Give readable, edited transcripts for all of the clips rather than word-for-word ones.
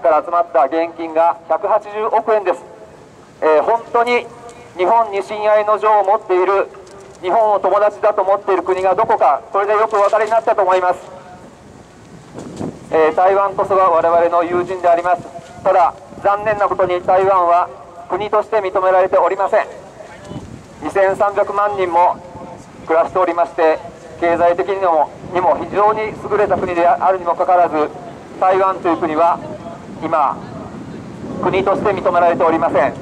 から集まった現金が180億円です。本当に日本に親愛の情を持っている、日本を友達だと思っている国がどこか、これでよくお分かりになったと思います。台湾こそが我々の友人であります。ただ残念なことに台湾は国として認められておりません。2300万人も暮らしておりまして、経済的にも非常に優れた国であるにもかかわらず、台湾という国は今国として認められておりません。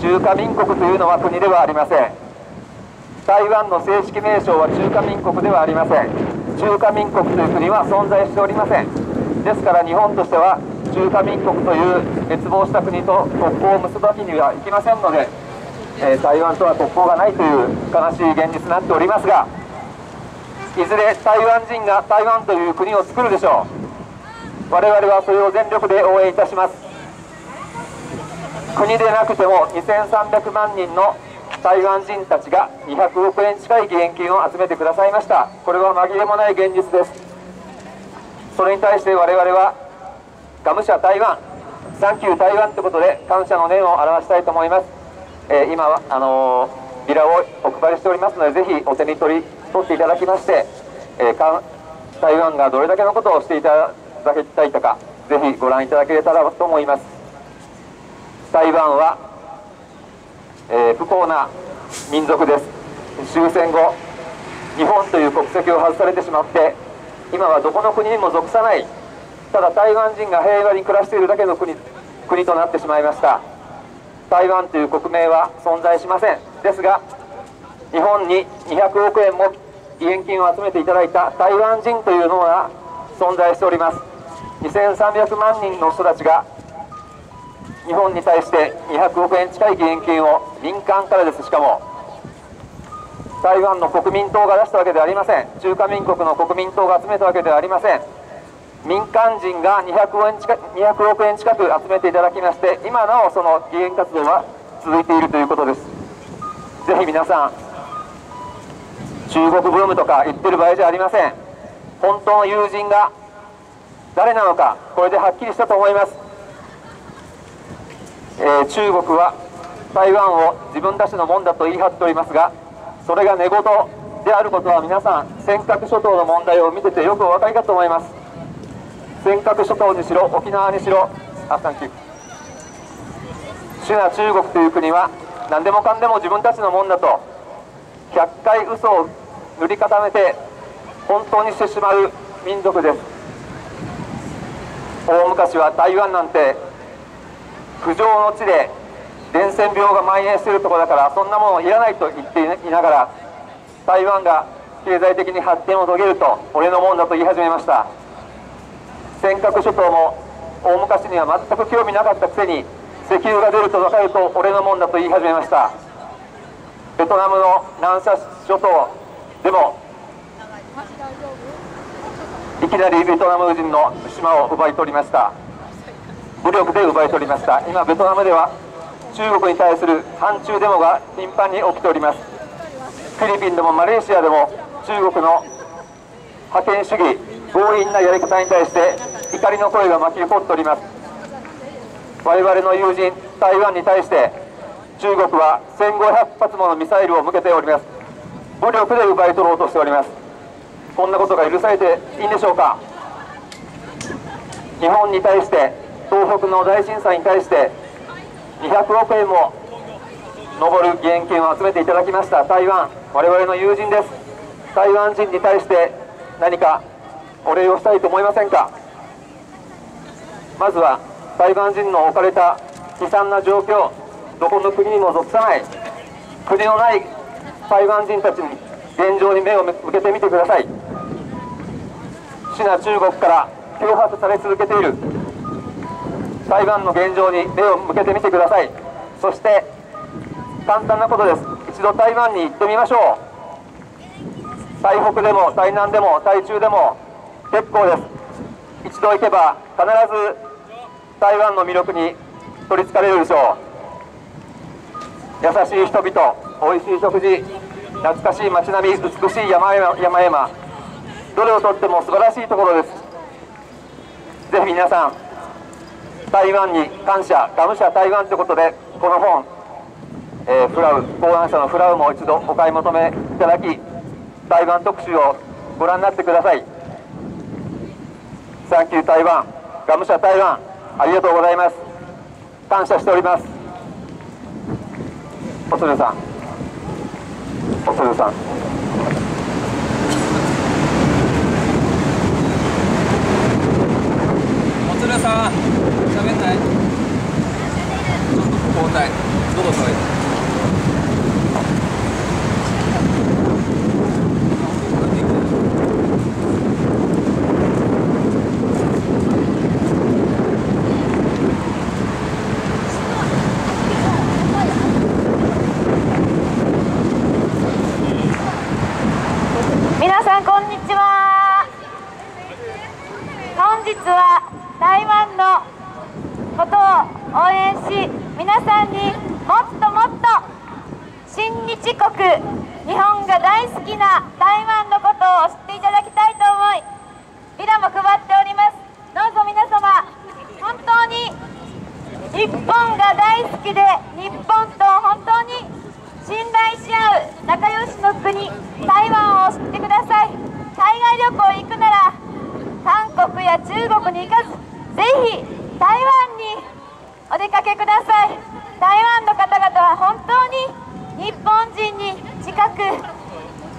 中華民国というのは国ではありません。台湾の正式名称は中華民国ではありません。中華民国という国は存在しておりません。ですから日本としては中華民国という滅亡した国と国交を結ぶわけにはいきませんので、台湾とは国交がないという悲しい現実になっておりますが、いずれ台湾人が台湾という国を作るでしょう。我々はそれを全力で応援いたします。国でなくても2300万人の台湾人たちが200億円近い義援金を集めてくださいました。これは紛れもない現実です。それに対して我々はがむしゃ台湾、サンキュー台湾ということで感謝の念を表したいと思います。今はビラをお配りしておりますので、ぜひお手に取っていただきまして、台湾がどれだけのことをしていただきたいとか、ぜひご覧いただけたらと思います。台湾は不幸な民族です。終戦後、日本という国籍を外されてしまって、今はどこの国にも属さない、ただ台湾人が平和に暮らしているだけの国となってしまいました。台湾という国名は存在しません。ですが日本に200億円も義援金を集めていただいた台湾人というのが存在しております。2300万人の人たちが日本に対して200億円近い義援金を民間からです。しかも台湾の国民党が出したわけではありません。中華民国の国民党が集めたわけではありません。民間人が200億円近く集めていただきまして、今なおその義援活動は続いているということです。ぜひ皆さん、中国ブームとか言ってる場合じゃありません。本当の友人が誰なのか、これではっきりしたと思います。中国は台湾を自分たちのもんだと言い張っておりますが、それが寝言であることは皆さん尖閣諸島の問題を見ててよくお分かりかと思います。尖閣諸島にしろ、沖縄にしろ、主な中国という国は何でもかんでも自分たちのもんだと100回嘘を塗り固めて本当にしてしまう民族です。大昔は台湾なんて苦情の地で伝染病が蔓延しているところだから、そんなものいらないと言っていながら、台湾が経済的に発展を遂げると俺のもんだと言い始めました。尖閣諸島も大昔には全く興味なかったくせに、石油が出ると分かると俺のもんだと言い始めました。ベトナムの南沙諸島でもいきなりベトナム人の島を奪い取りました。武力で奪い取りました。今ベトナムでは中国に対する反中デモが頻繁に起きております。フィリピンでもマレーシアでも中国の覇権主義、強引なやり方に対して怒りの声が巻き起こっております。我々の友人台湾に対して中国は1500発ものミサイルを向けております。武力で奪い取ろうとしております。こんなことが許されていいんでしょうか。日本に対して、東北の大震災に対して200億円も上る義援金を集めていただきました。台湾、我々の友人です。台湾人に対して何かお礼をしたいと思いませんか。まずは台湾人の置かれた悲惨な状況、どこの国にも属さない国のない台湾人たちに現状に目を向けてみてください。主な中国から脅迫され続けている台湾の現状に目を向けてみてください。そして簡単なことです。一度台湾に行ってみましょう。台北でも台南でも台中でも結構です。一度行けば必ず台湾の魅力に取りつかれるでしょう。優しい人々、おいしい食事、懐かしい街並み、美しい山々、どれをとっても素晴らしいところです。ぜひ皆さん台湾に感謝、ガムシャ台湾ということで、この本、フラウ考案者のフラウも一度お買い求めいただき、台湾特集をご覧になってください。サンキュー台湾、ガムシャ台湾、ありがとうございます。感謝しております。おつるさん、おつるさん。さあ、喋んない。ちょっと交代、喉渇いて。皆さんこんにちは。本日は台湾のことを応援し、皆さんにもっともっと親日国、日本が大好きな台湾のことを知っていただきたいと思い、ビラも配っております。どうぞ皆様、本当に日本が大好きで、日本と本当に信頼し合う仲良しの国、台湾を知ってください。海外旅行行くなら韓国や中国に行かず、ぜひ台湾にお出かけください。台湾の方々は本当に日本人に近く、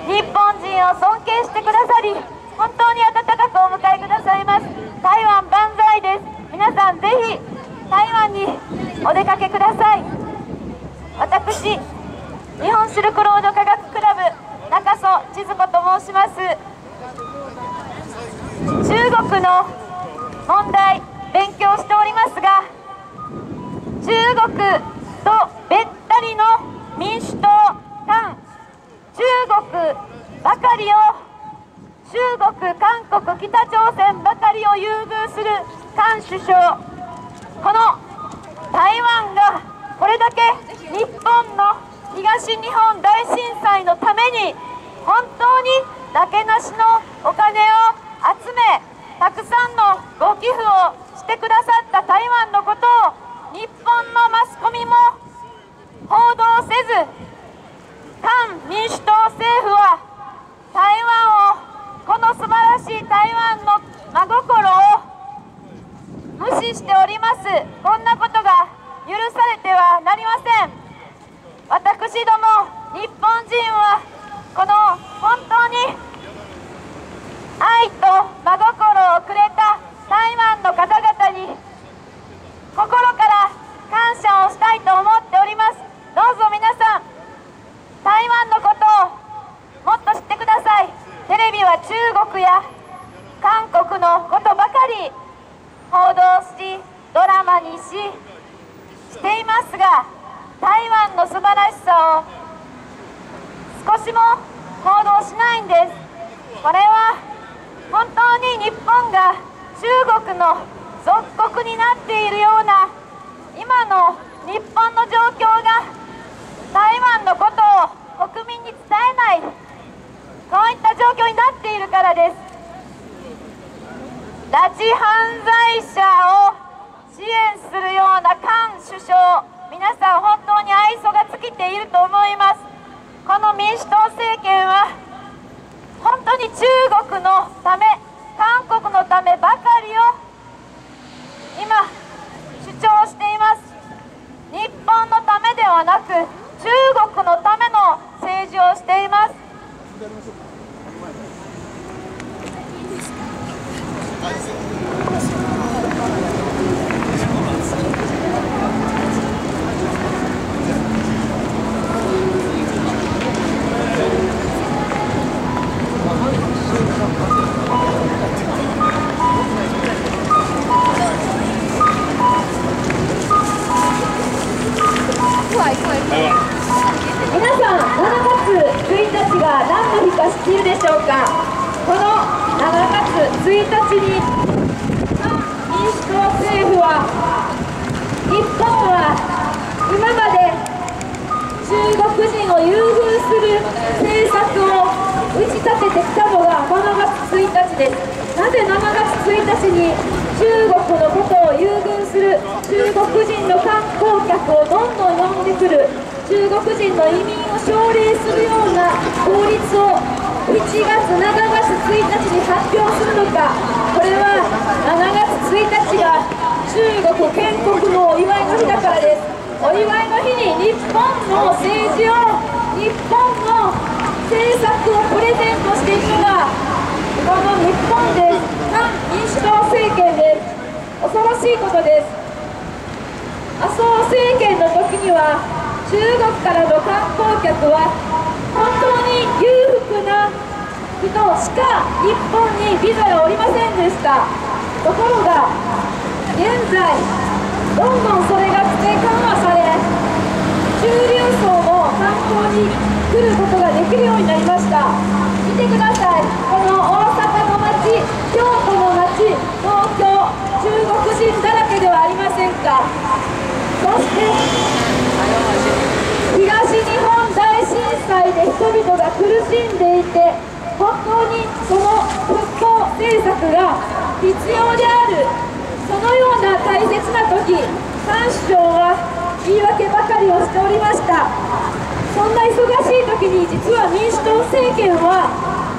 日本人を尊敬してくださり、本当に温かくお迎えくださいます。台湾万歳です。皆さんぜひ台湾にお出かけください。私、日本シルクロード科学クラブ中曽千鶴子と申します。中国の問題勉強しておりますが、中国とべったりの民主党間、中国ばかりを、中国、韓国、北朝鮮ばかりを優遇する韓首相、この台湾がこれだけ日本の東日本大震災のために本当になけなしのお金を集め、たくさんのご寄付をしてくださった台湾のことを日本のマスコミも報道せず、反民主党政府は台湾を、この素晴らしい台湾の真心を無視しております。こんなことが許されてはなりません。私ども日本人はこの本当に愛と真心をくれた台湾の方々に心から感謝をしたいと思っております。どうぞ皆さん、台湾のことをもっと知ってください。テレビは中国や韓国のことばかり報道し、ドラマにしていますが、台湾の素晴らしさを少しも報道しないんです。これは本当に日本が中国の属国になっているような今の日本の状況が、台湾のことを国民に伝えない、こういった状況になっているからです。拉致犯罪者を支援するような韓首相、皆さん本当に愛想が尽きていると思います。この民主党政権は本当に中国のため、韓国のためばかりを今主張しています。日本のためではなく、中国のための政治をしています。なぜ7月1日に中国のことを優遇する中国人の観光客をどんどん呼んでくる、中国人の移民を奨励するような法律を7月7月1日に発表するのか、これは7月1日が中国建国のお祝いの日だからです。お祝いの日に日本の政治を、日本の政策をプレゼントしていくのがこの日本です。反民主党政権です。恐ろしいことです。麻生政権の時には中国からの観光客は本当に裕福な人しか日本にビザがおりませんでした。ところが現在どんどんそれが規制緩和され、中流層も観光に来ることができるようになりました。見てください、この大阪の街、京都の街、東京、中国人だらけではありませんか。そして東日本大震災で人々が苦しんでいて、本当にその復興政策が必要である、そのような大切な時、三首相は言い訳ばかりをしておりました。そんな忙しい時に実は民主党政権は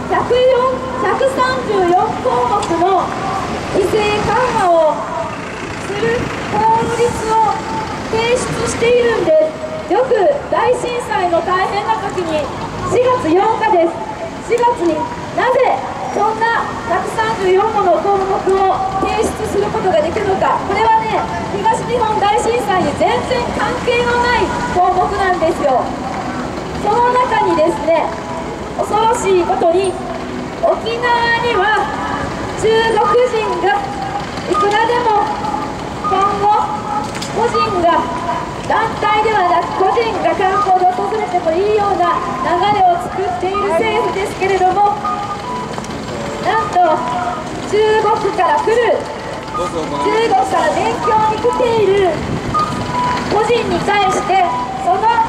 134項目の規制緩和をする法律を提出しているんです。よく大震災の大変な時に4月8日です、4月になぜそんな134個の項目を提出することができるのか、これはね、東日本大震災に全然関係のない項目なんですよ。その中にですね、恐ろしいことに沖縄には中国人がいくらでも、今後個人が、団体ではなく個人が観光で訪れてもいいような流れを作っている政府ですけれども、なんと中国から来る、中国から勉強に来ている個人に対して、その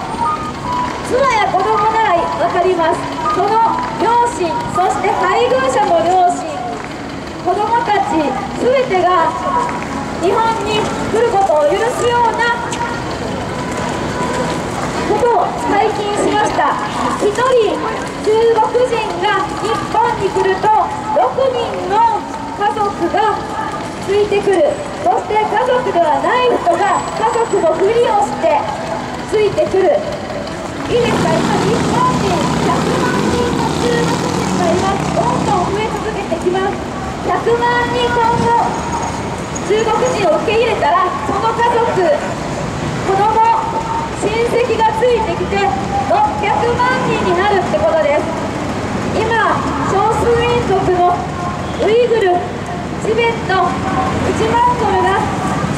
妻や子供なら分かります、その両親、そして配偶者の両親、子供たち全てが日本に来ることを許すようなことを解禁しました。1人中国人が日本に来ると6人の家族がついてくる、そして家族ではない人が家族のふりをしてついてくる。いいですか、今日本人100万人の中国人がいます。どんどん増え続けてきます。100万人今後中国人を受け入れたら、その家族、子供、親戚がついてきて600万人になるってことです。今少数民族のウイグル、チベット、内モンゴルが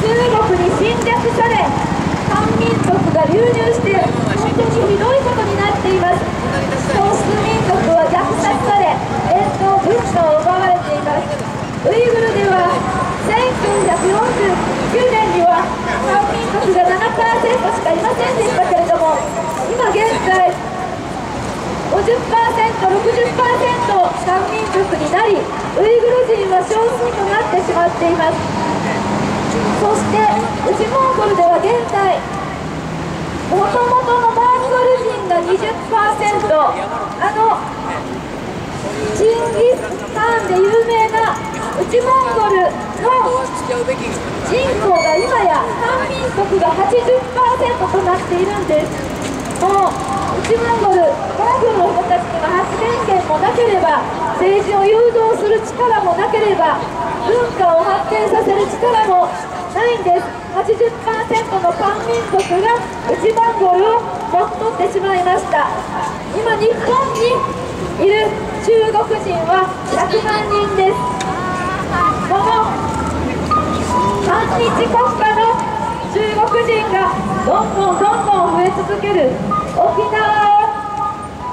中国に侵略され、漢民族が流入して本当にひどいことになっています。少数民族は虐殺され、伝統文化を奪われています。ウイグルでは1949年には漢民族が 7% しかいませんでしたけれども、今現在 50%、60% 漢民族になり、ウイグル人は少数となってしまっています。そして内モンゴルでは現在もともとのモンゴル人が 20%、 チンギスカーンで有名な内モンゴルの人口が今や漢民族が 80% となっているんです。もう内モンゴル、モンゴルの人たちには発言権もなければ、政治を誘導する力もなければ、文化を発展させる力もないんです。 80% の漢民族が内モンゴルを乗っ取ってしまいました。今日本にいる中国人は100万人です。この反日国家の中国人がどんどんどんどん増え続ける。沖縄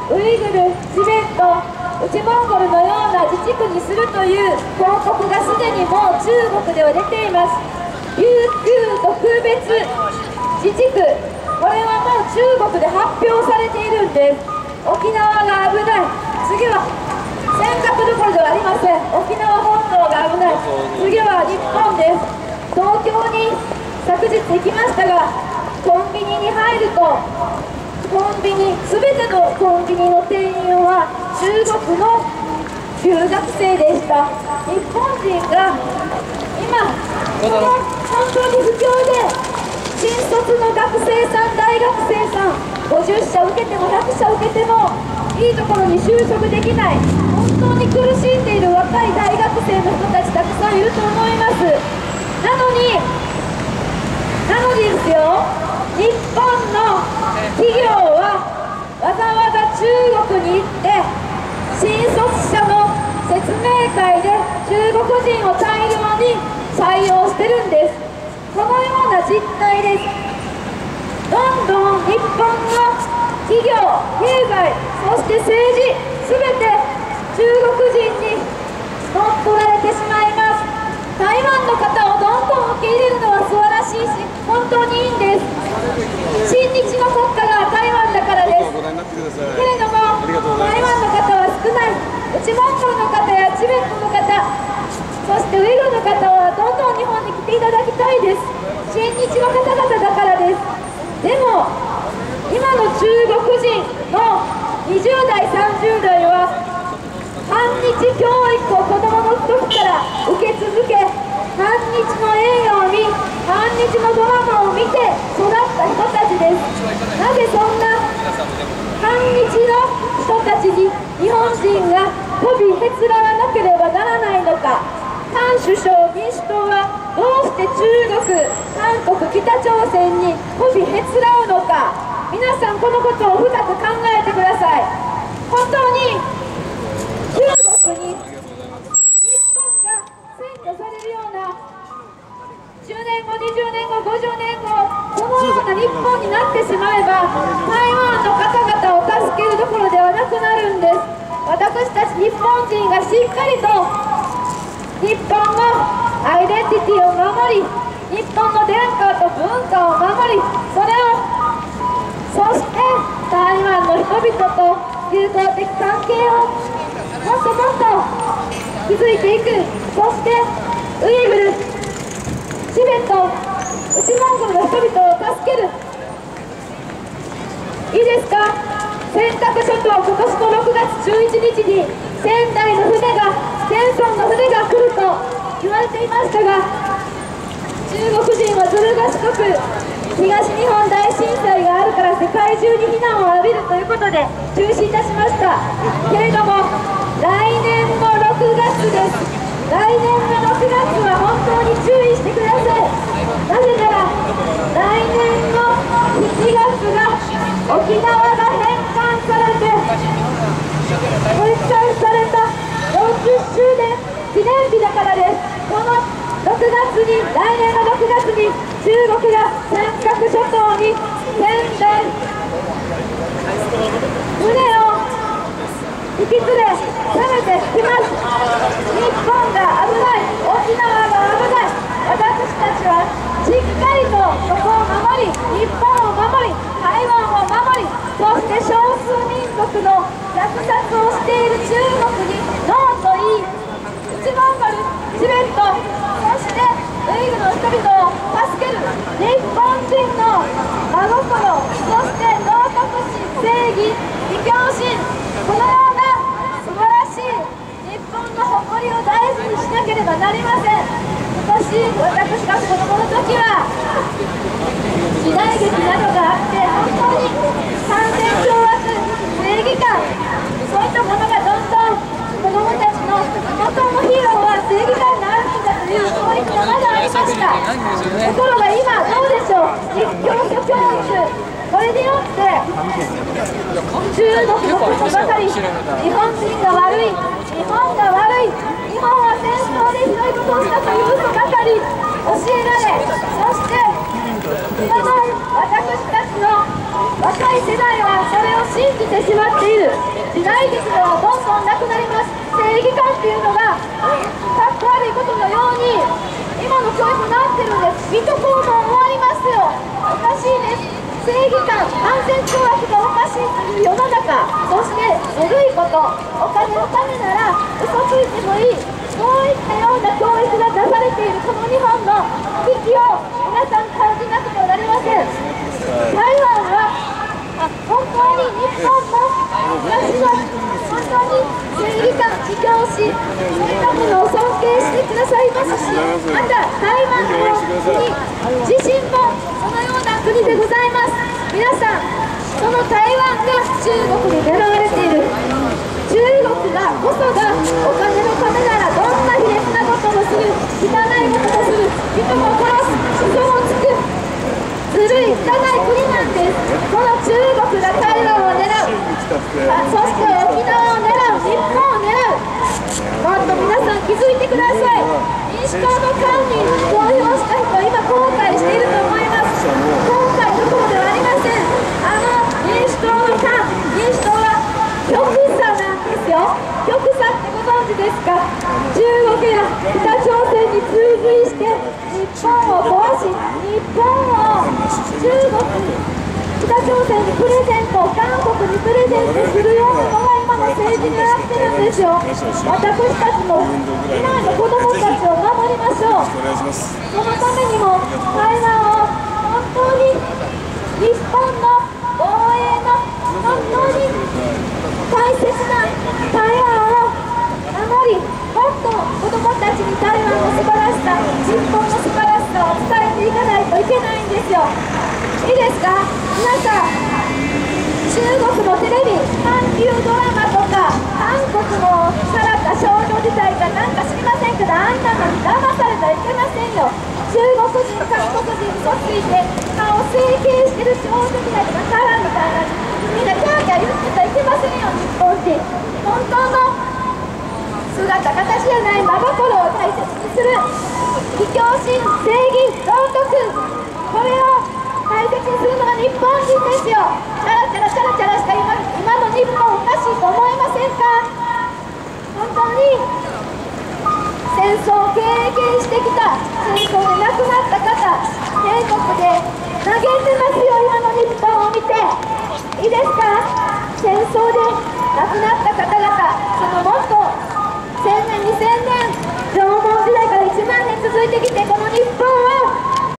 をウイグル、チベット、内モンゴルのような自治区にするという広告がすでにもう中国では出ています。琉球特別自治区、これはもう中国で発表されているんです。沖縄が危ない、次は尖閣どころではありません。沖縄本島が危ない、次は日本です。東京に昨日できましたが、コンビニに入ると、全てのコンビニの店員は中国の留学生でした。日本人が今、本当に不況で、新卒の学生さん、大学生さん、50社受けても100社受けても、いいところに就職できない、本当に苦しんでいる若い大学生の人たち、たくさんいると思います。なのにですよ、日本の企業はわざわざ中国に行って、新卒者の説明会で中国人を大量に採用してるんです。このような実態です。どんどん日本の企業、経済、そして政治、全て中国人に乗っ取られてしまいます。台湾の方をどんどん受け入れるのは素晴らしいし、本当にいいんです。親日の国家が台湾だからです。けれども、台湾の方は少ない。内モンゴルの方やチベットの方、そしてウイグルの方はどんどん日本に来ていただきたいです。親日の方々だからです。でも、今の中国人の20代、30代は、反日教育を子どもの時から受け続け、反日の映画を見、反日のドラマを見て育った人たちです。なぜそんな反日の人たちに日本人がこびへつらわなければならないのか。韓首相、民主党はどうして中国、韓国、北朝鮮にこびへつらうのか。皆さん、このことを深く考えてください。本当に日本が占拠されるような中国10年後、20年後、50年後、このような日本になってしまえば、台湾の方々を助けるどころではなくなるんです。私たち日本人がしっかりと日本のアイデンティティを守り、日本の伝統と文化を守り、そして台湾の人々と友好的関係をもっともっと築いていく。そしてウイグル、チベット、内モンゴルの人々を助ける。いいですか。尖閣諸島、今年の6月11日に仙台の船が、船村の船が来ると言われていましたが、中国人はずる賢く、東日本大震災があるから世界中に非難を浴びるということで中止いたしました。けれども、来年の6月です。来年の6月は本当に注意してください。なぜなら、来年の7月が沖縄が返還されて、返還された40周年記念日だからです。この6月に、来年の6月に中国が尖閣諸島に仙台船を引き連れ、攻めてきます。日本が危ない、沖縄が危ない、私たちはしっかりとそこを守り、日本を守り、台湾を守り、そして少数民族の虐殺をしている中国にノーと言い、内モンゴル、チベット、そしてウイグルの人々を助ける。日本人の真心、そして道徳心、正義、義教心、このような誇りを大事にしなければなりません。私が子供の時は時代劇などがあって、本当に感染掌握、正義感、そういったものがどんどん子供たちの元のヒーローは正義感があるんだという教育がまだありました。ところが今どうでしょう、実況者教育、これによって中国のことばかり、日本人が悪い、日本は戦争でひどいことをしたという嘘ばかり教えられ、そして今の私たちの若い世代はそれを信じてしまっている。時代劇ではどんどんなくなります。正義感っていうのがかっこ悪いことのように今の教育になってるんです。水戸黄門終わりますよ。おかしいです。正義感、反戦懲悪がおかしいという世の中、そしてずるいこと、お金のためなら嘘ついてもいい、そういったような教育が出されているこの日本の危機を皆さん感じをし、そのための尊敬してくださいますし、また台湾の国自身もそのような国でございます。皆さん、その台湾が中国に狙われている、中国がこそがお金のためならどんな卑劣なこともする、汚いこともする、人も殺す、人もつく、ずるい汚い国なんです。この中国が台湾を狙う、そして沖縄を狙う、日本を狙う。もっと皆さん気づいてください。民主党の間に投票した人、今後悔していると思います。後悔どころではありません。民主党の間、民主党は極左なんですよ。極左ってご存知ですか？中国や北朝鮮に追随して日本を壊し、日本を中国、北朝鮮にプレゼント、韓国にプレゼントするようなのが今の政治になってるんですよ。私たちも未来の子どもたちを守りましょう。そのためにも台湾を本当に日本の防衛の本当に大切な台湾を守り、もっと子どもたちに台湾の素晴らしさ、日本の素晴らしさを伝えていかないといけないんですよ。いいですか？皆さん、中国のテレビ、韓流ドラマとか、韓国のさらか少女時代かなんか知りませんけど、あんなのに騙されたらいけませんよ。中国人、韓国人に嘘ついて顔整形してる少女時代とかさらみたいな、みんなキャーキャー言ってたらいけませんよ。日本人、本当の姿形じゃない真心を大切にする、卑怯心、正義、道徳、これを大切にするのが日本人ですよ。チャラチャラチャラチャラした今の日本、おかしいと思いませんか？本当に戦争を経験してきた、戦争で亡くなった方、帝国で嘆いてますよ、今の日本を見て。いいですか？戦争で亡くなった方々、そのもっと1000年、2000年、縄文時代から1万年続いてきて、